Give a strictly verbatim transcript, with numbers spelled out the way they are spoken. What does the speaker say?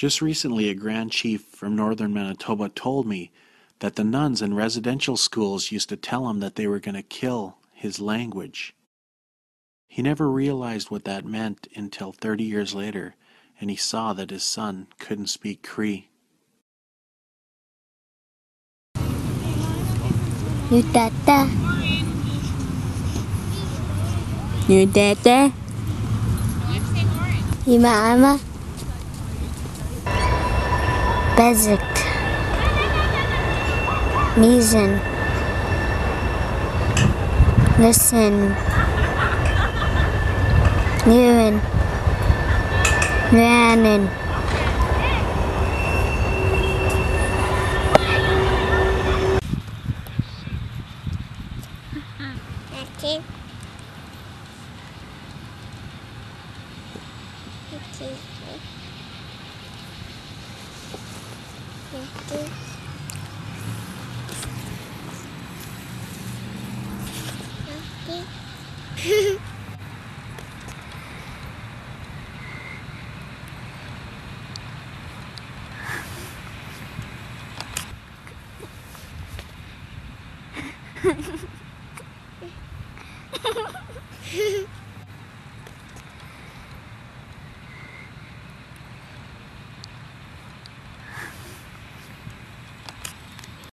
Just recently a Grand Chief from northern Manitoba told me that the nuns in residential schools used to tell him that they were going to kill his language. He never realized what that meant until thirty years later, and he saw that his son couldn't speak Cree. Nudata. Nudata. Imama. Bezikt. Mizan. Listen. Nurin. Nanin. Okay. Okay. Okay. Okay. Okay.